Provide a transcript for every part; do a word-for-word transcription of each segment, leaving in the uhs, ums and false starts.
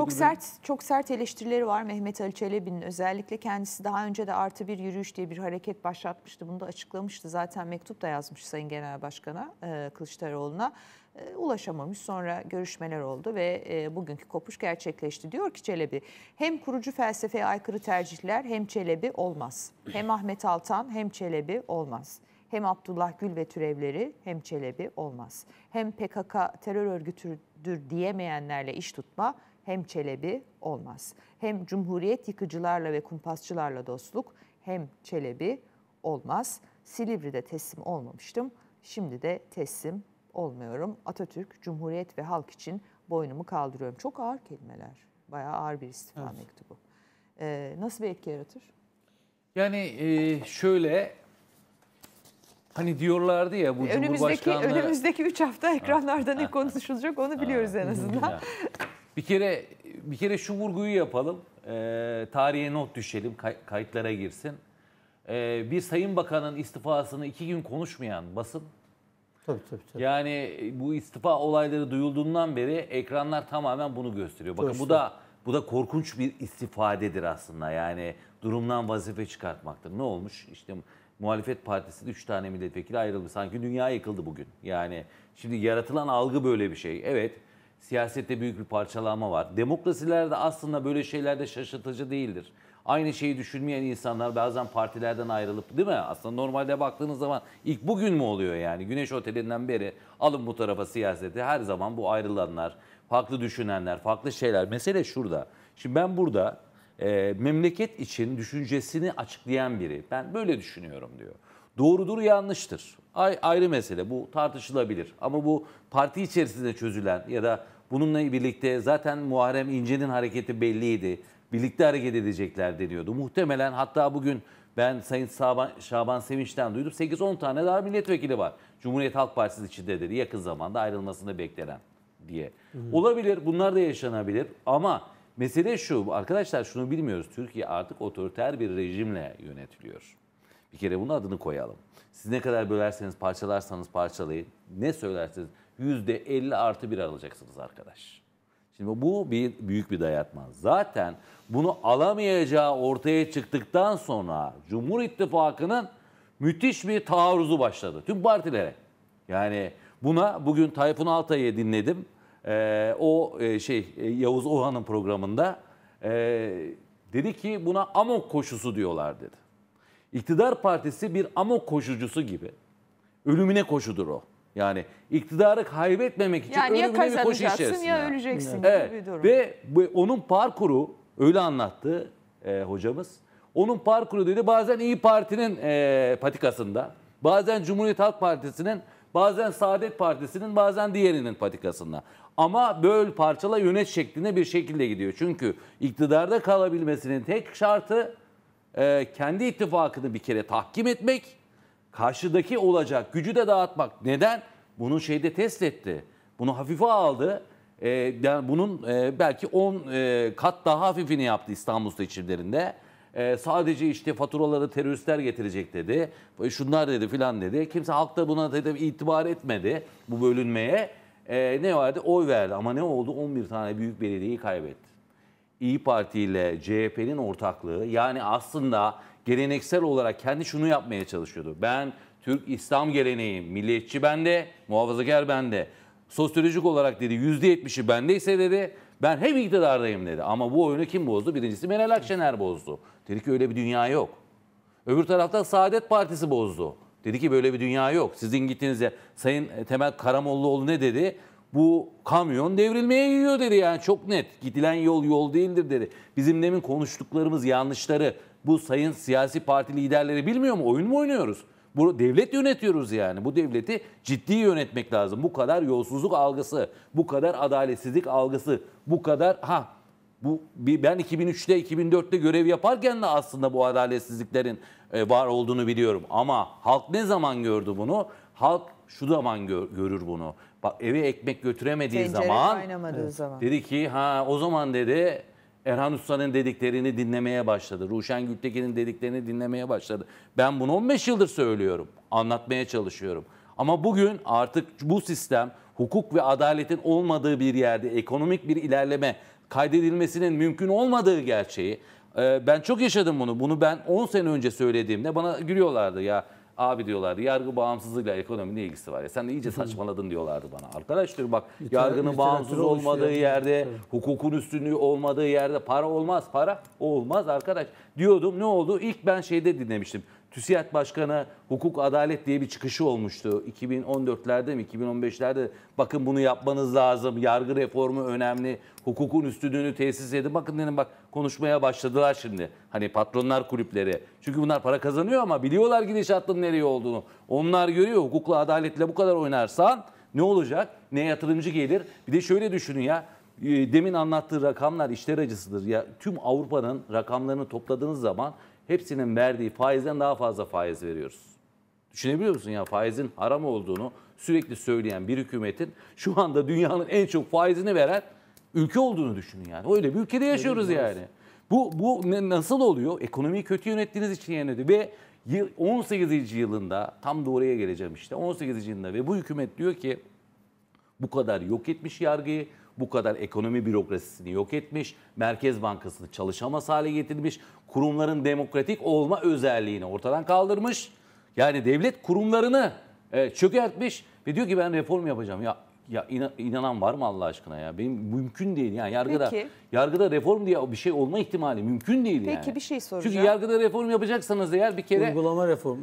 Çok sert, çok sert eleştirileri var Mehmet Ali Çelebi'nin. Özellikle kendisi daha önce de artı bir yürüyüş diye bir hareket başlatmıştı. Bunu da açıklamıştı. Zaten mektup da yazmış Sayın Genel Başkan'a, Kılıçdaroğlu'na. Ulaşamamış, sonra görüşmeler oldu ve bugünkü kopuş gerçekleşti. Diyor ki Çelebi, hem kurucu felsefeye aykırı tercihler hem Çelebi olmaz. Hem Ahmet Altan hem Çelebi olmaz. Hem Abdullah Gül ve türevleri hem Çelebi olmaz. Hem P K K terör örgütüdür diyemeyenlerle iş tutma hem Çelebi olmaz. Hem Cumhuriyet yıkıcılarla ve kumpasçılarla dostluk hem Çelebi olmaz. Silivri'de teslim olmamıştım, şimdi de teslim olmuyorum. Atatürk, Cumhuriyet ve halk için boynumu kaldırıyorum. Çok ağır kelimeler. Bayağı ağır bir istifa evet. mektubu. Ee, nasıl bir etki yaratır? Yani e, şöyle, hani diyorlardı ya bu önümüzdeki, Cumhurbaşkanlığı... Önümüzdeki üç hafta ekranlarda ne konuşulacak onu biliyoruz en azından. Bir kere bir kere şu vurguyu yapalım. E, tarihe not düşelim. Kay, kayıtlara girsin. E, bir Sayın Bakan'ın istifasını iki gün konuşmayan basın. Tabii, tabii, tabii. Yani bu istifa olayları duyulduğundan beri ekranlar tamamen bunu gösteriyor. Bakın bu da bu da korkunç bir istifadedir aslında. Yani durumdan vazife çıkartmaktır. Ne olmuş? İşte muhalefet partisi üç tane milletvekili ayrıldı. Sanki dünya yıkıldı bugün. Yani şimdi yaratılan algı böyle bir şey. Evet, siyasette büyük bir parçalanma var. Demokrasilerde aslında böyle şeyler de şaşırtıcı değildir. Aynı şeyi düşünmeyen insanlar bazen partilerden ayrılıp, değil mi? Aslında normalde baktığınız zaman ilk bugün mü oluyor yani? Güneş Oteli'nden beri alın bu tarafa siyaseti. Her zaman bu ayrılanlar, farklı düşünenler, farklı şeyler. Mesele şurada. Şimdi ben burada e, memleket için düşüncesini açıklayan biri. Ben böyle düşünüyorum diyor. Doğrudur, yanlıştır. Ay, ayrı mesele. Bu tartışılabilir. Ama bu parti içerisinde çözülen ya da bununla birlikte zaten Muharrem İnce'nin hareketi belliydi. Birlikte hareket edecekler deniyordu. Muhtemelen hatta bugün ben Sayın Şaban, Şaban Sevinç'ten duydum. sekiz on tane daha milletvekili var. Cumhuriyet Halk Partisi içinde dedi. Yakın zamanda ayrılmasını beklenen diye. Hı hı. Olabilir. Bunlar da yaşanabilir. Ama mesele şu. Arkadaşlar şunu bilmiyoruz. Türkiye artık otoriter bir rejimle yönetiliyor. Bir kere bunun adını koyalım. Siz ne kadar bölerseniz, parçalarsanız parçalayın. Ne söylerseniz yüzde elli artı bir alacaksınız arkadaş. Şimdi bu bir, büyük bir dayatma. Zaten bunu alamayacağı ortaya çıktıktan sonra Cumhur İttifakı'nın müthiş bir taarruzu başladı. Tüm partilere. Yani buna bugün Tayfun Altay'ı dinledim. Ee, o şey Yavuz Oğan'ın programında ee, dedi ki buna amok koşusu diyorlar dedi. İktidar partisi bir amok koşucusu gibi. Ölümüne koşudur o. Yani iktidarı kaybetmemek için yani ölümüne bir koşu içerisinde. Ya öleceksin yani. Evet. Bir durum. Ve onun parkuru öyle anlattı e, hocamız. Onun parkuru dedi bazen İyi Parti'nin e, patikasında, bazen Cumhuriyet Halk Partisi'nin, bazen Saadet Partisi'nin, bazen diğerinin patikasında. Ama böl parçala yönet şeklinde bir şekilde gidiyor. Çünkü iktidarda kalabilmesinin tek şartı e, kendi ittifakını bir kere tahkim etmek. Karşıdaki olacak gücü de dağıtmak. Neden? Bunu şeyde test etti. Bunu hafife aldı. Ee, yani bunun e, belki on e, kat daha hafifini yaptı İstanbul seçimlerinde. E, sadece işte faturaları teröristler getirecek dedi. Şunlar dedi filan dedi. Kimse halkta buna dedi, itibar etmedi bu bölünmeye. E, ne vardı? Oy verdi. Ama ne oldu? on bir tane büyük belediyeyi kaybetti. İyi Parti ile C H P'nin ortaklığı, yani aslında geleneksel olarak kendi şunu yapmaya çalışıyordu. Ben Türk İslam geleneği, milliyetçi bende, muhafazakar bende. Sosyolojik olarak dedi yüzde yetmişi bendeyse dedi, ben hep iktidardayım dedi. Ama bu oyunu kim bozdu? Birincisi Meral Akşener bozdu. Dedi ki öyle bir dünya yok. Öbür tarafta Saadet Partisi bozdu. Dedi ki böyle bir dünya yok. Sizin gittiğinizde Sayın Temel Karamolluoğlu ne dedi? Bu kamyon devrilmeye gidiyor dedi, yani çok net. Gidilen yol yol değildir dedi. Bizim demin konuştuklarımız yanlışları bu sayın siyasi parti liderleri bilmiyor mu? Oyun mu oynuyoruz? Bu devlet yönetiyoruz yani. Bu devleti ciddi yönetmek lazım. Bu kadar yolsuzluk algısı, bu kadar adaletsizlik algısı, bu kadar ha bu ben iki bin üçte iki bin dörtte görev yaparken de aslında bu adaletsizliklerin var olduğunu biliyorum. Ama halk ne zaman gördü bunu? Halk şu zaman gör, görür bunu. Bak eve ekmek götüremediği zaman, evet, zaman dedi ki ha o zaman dedi Erhan Usta'nın dediklerini dinlemeye başladı. Ruşen Gültekin'in dediklerini dinlemeye başladı. Ben bunu on beş yıldır söylüyorum. Anlatmaya çalışıyorum. Ama bugün artık bu sistem hukuk ve adaletin olmadığı bir yerde ekonomik bir ilerleme kaydedilmesinin mümkün olmadığı gerçeği, ben çok yaşadım bunu. Bunu ben on sene önce söylediğimde bana gülüyorlardı ya. Abi diyorlardı, yargı bağımsızlığıyla ekonominin ne ilgisi var ya, sen de iyice saçmaladın diyorlardı bana. Arkadaş diyor bak, yargının bağımsız olmadığı yerde, hukukun üstünlüğü olmadığı yerde para olmaz, para olmaz arkadaş diyordum. Ne oldu? İlk ben şeyde dinlemiştim. TÜSİAD Başkanı hukuk adalet diye bir çıkışı olmuştu. iki bin on dörtlerde mi iki bin on beşlerde bakın bunu yapmanız lazım. Yargı reformu önemli. Hukukun üstünlüğünü tesis edin. Bakın dedim bak konuşmaya başladılar şimdi. Hani patronlar kulüpleri. Çünkü bunlar para kazanıyor ama biliyorlar gidişatın nereye olduğunu. Onlar görüyor, hukukla adaletle bu kadar oynarsan ne olacak? Ne yatırımcı gelir? Bir de şöyle düşünün ya. Demin anlattığı rakamlar işler acısıdır. Ya tüm Avrupa'nın rakamlarını topladığınız zaman hepsinin verdiği faizden daha fazla faiz veriyoruz. Düşünebiliyor musun ya, faizin haram olduğunu sürekli söyleyen bir hükümetin şu anda dünyanın en çok faizini veren ülke olduğunu düşünün yani. Öyle bir ülkede yaşıyoruz Benim yani. Bu, bu nasıl oluyor? Ekonomiyi kötü yönettiğiniz için yönetiyor. Ve on sekizinci yılında, tam da oraya geleceğim işte, on sekizinci yılında ve bu hükümet diyor ki bu kadar yok etmiş yargıyı, bu kadar ekonomi bürokrasisini yok etmiş, Merkez Bankası'nı çalışamaz hale getirmiş, kurumların demokratik olma özelliğini ortadan kaldırmış. Yani devlet kurumlarını e, çökertmiş ve diyor ki ben reform yapacağım. Ya ya inan, inanan var mı Allah aşkına ya? Benim mümkün değil yani yargıda. Peki. Yargıda reform diye bir şey olma ihtimali mümkün değil Peki, yani. Peki bir şey soracağım. Çünkü yargıda reform yapacaksanız eğer bir kere uygulama reform,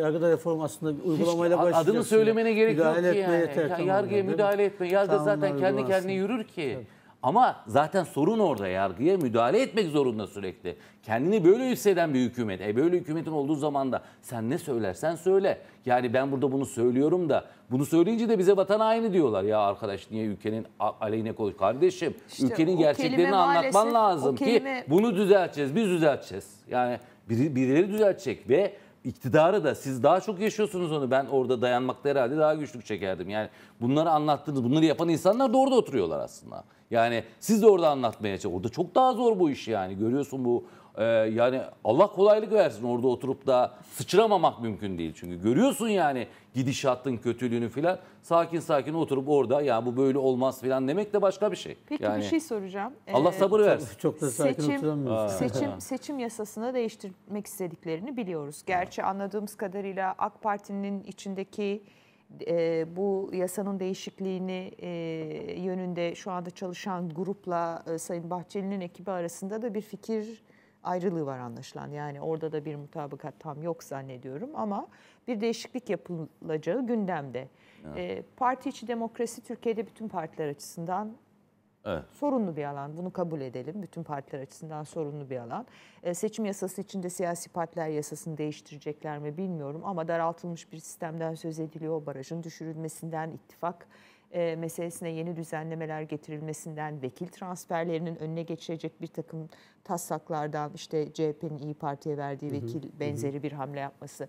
yargıda reform aslında uygulamayla başlayacaksın. Adını söylemene gerek yok ki yani. Ya, yargıya müdahale etme. Yargı zaten kendi kendine yürür ki. Evet. Ama zaten sorun orada, yargıya müdahale etmek zorunda sürekli. Kendini böyle hisseden bir hükümet. E böyle hükümetin olduğu zaman da sen ne söylersen söyle. Yani ben burada bunu söylüyorum da bunu söyleyince de bize vatan haini diyorlar. Ya arkadaş niye ülkenin aleyhine konuş? Kardeşim işte ülkenin gerçeklerini anlatman lazım kelime... ki bunu düzelteceğiz, biz düzelteceğiz. Yani biri, birileri düzeltecek ve iktidarı da siz daha çok yaşıyorsunuz onu. Ben orada dayanmakta herhalde daha güçlük çekerdim. Yani bunları anlattınız, bunları yapan insanlar da orada oturuyorlar aslında. Yani siz de orada anlatmaya çalışın. Orada çok daha zor bu iş yani. Görüyorsun bu e, yani Allah kolaylık versin, orada oturup da sıçramamak mümkün değil. Çünkü görüyorsun yani gidişatın kötülüğünü filan. Sakin sakin oturup orada ya bu böyle olmaz filan demek de başka bir şey. Peki yani, bir şey soracağım. Allah sabır ee, versin. Çok, çok da sakin seçim, oturamıyoruz. Seçim, seçim yasasını değiştirmek istediklerini biliyoruz. Gerçi anladığımız kadarıyla A K Parti'nin içindeki E, bu yasanın değişikliğini e, yönünde şu anda çalışan grupla e, Sayın Bahçeli'nin ekibi arasında da bir fikir ayrılığı var anlaşılan. Yani orada da bir mutabakat tam yok zannediyorum ama bir değişiklik yapılacağı gündemde. Evet. E, parti içi demokrasi Türkiye'de bütün partiler açısından evet. sorunlu bir alan. Bunu kabul edelim. Bütün partiler açısından sorunlu bir alan. E, seçim yasası içinde siyasi partiler yasasını değiştirecekler mi bilmiyorum ama daraltılmış bir sistemden söz ediliyor. Barajın düşürülmesinden, ittifak e, meselesine yeni düzenlemeler getirilmesinden, vekil transferlerinin önüne geçilecek bir takım taslaklardan, işte C H P'nin İYİ Parti'ye verdiği vekil hı hı, benzeri hı. bir hamle yapması.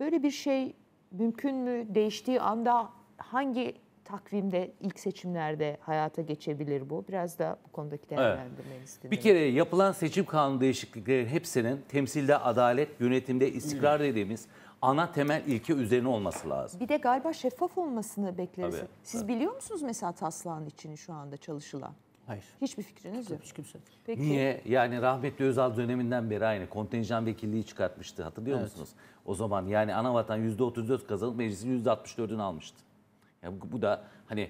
Böyle bir şey mümkün mü? Değiştiği anda hangi takvimde, ilk seçimlerde hayata geçebilir bu? Biraz da bu konudaki değerlendirmenizi evet. Bir kere yapılan seçim kanunu değişiklikleri hepsinin temsilde adalet, yönetimde istikrar dediğimiz ana temel ilke üzerine olması lazım. Bir de galiba şeffaf olmasını bekleriz. Tabii, Siz tabii. biliyor musunuz mesela taslağın içini şu anda çalışılan? Hayır. Hiçbir fikriniz yok. Hiç kimse. Peki. Niye? Yani rahmetli Özal döneminden beri aynı kontenjan vekilliği çıkartmıştı. Hatırlıyor evet. musunuz? O zaman yani anavatan yüzde otuz dört kazanıp meclisin yüzde altmış dördünü almıştı. Ya bu, bu da hani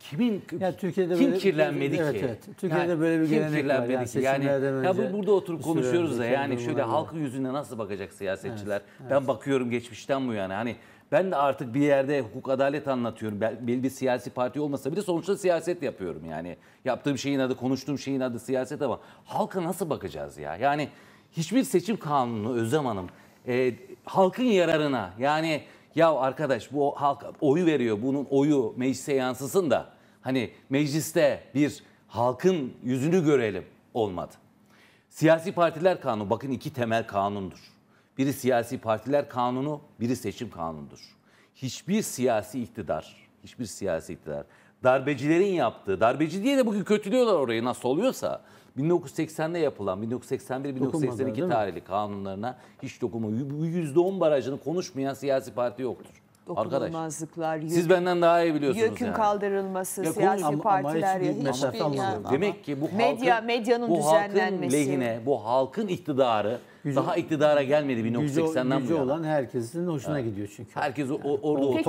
kimin yani Türkiye'de kim böyle, kirlenmedi evet, ki? Evet, evet. Türkiye'de yani, böyle bir gelenek var. Yani, yani, yani ya bu, burada oturup konuşuyoruz da yani şöyle halkın yüzüne nasıl bakacak siyasetçiler? Evet, evet. Ben bakıyorum geçmişten bu yana. Hani ben de artık bir yerde hukuk adalet anlatıyorum. Belli bir siyasi parti olmasa bile sonuçta siyaset yapıyorum yani. Yaptığım şeyin adı, konuştuğum şeyin adı siyaset ama halka nasıl bakacağız ya? Yani hiçbir seçim kanunu Özlem Hanım e, halkın yararına yani ya arkadaş bu halk oyu veriyor, bunun oyu meclise yansısın da hani mecliste bir halkın yüzünü görelim olmadı. Siyasi partiler kanunu bakın iki temel kanundur. Biri siyasi partiler kanunu, biri seçim kanunudur. Hiçbir siyasi iktidar, hiçbir siyasi iktidar darbecilerin yaptığı, darbeci diye de bugün kötülüyorlar orayı nasıl oluyorsa bin dokuz yüz seksende yapılan bin dokuz yüz seksen bir bin dokuz yüz seksen iki tarihli kanunlarına hiç dokunma. yüzde on barajını konuşmayan siyasi parti yoktur. dokunulmazlıklar, yükün, siz benden daha iyi biliyorsunuz yökün yani. Kaldırılması, ya, siyasi ama, partiler ya, hiçbir yani. Demek ki bu halkın, medya, medyanın bu düzenlenmesi. Halkın lehine, bu halkın iktidarı yüzü, daha iktidara gelmedi bin dokuz yüz seksenden bu yana. Olan herkesin hoşuna evet. gidiyor çünkü. Herkes o, orada o, o, o